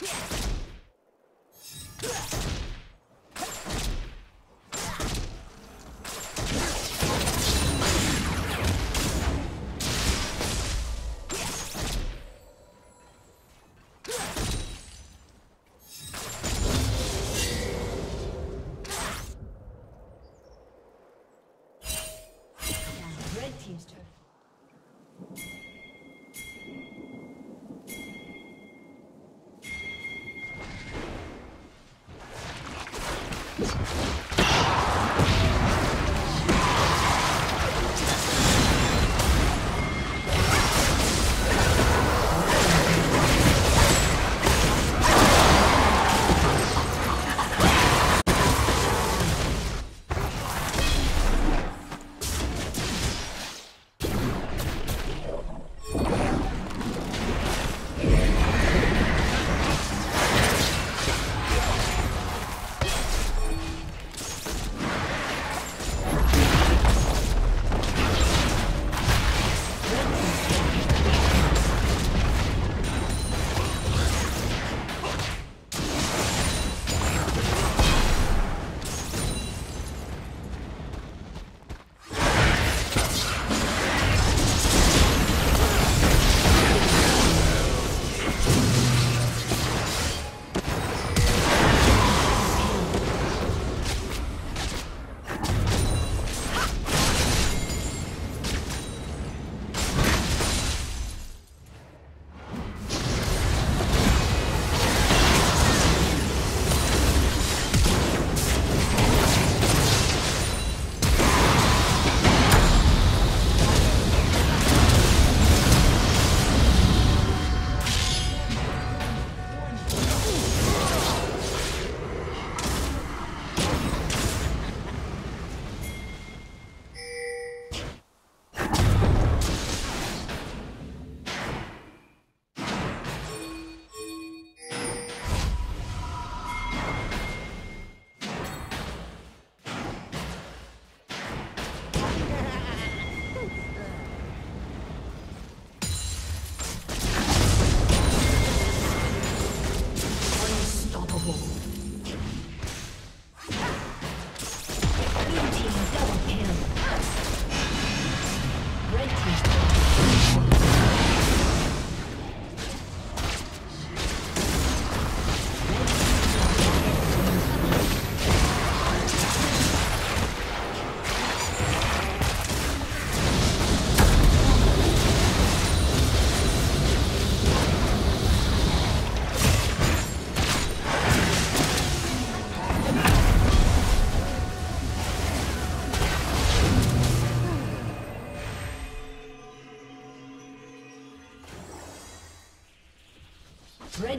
Red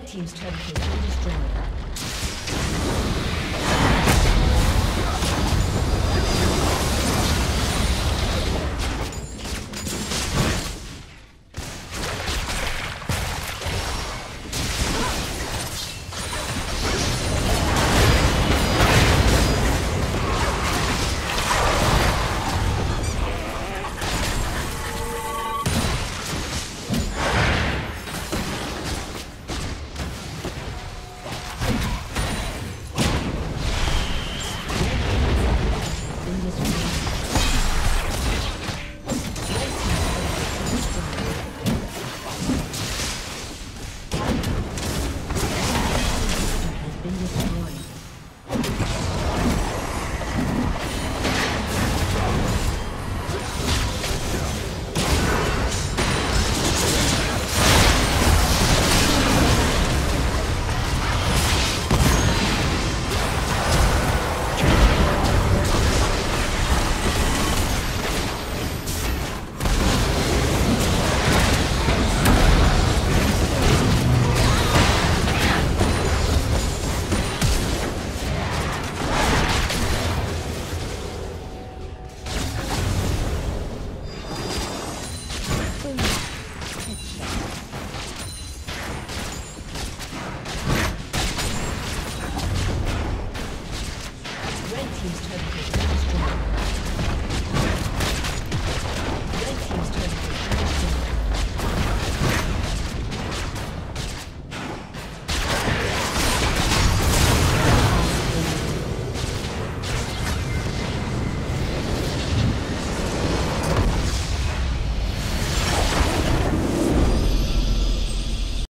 team's turret has been destroyed.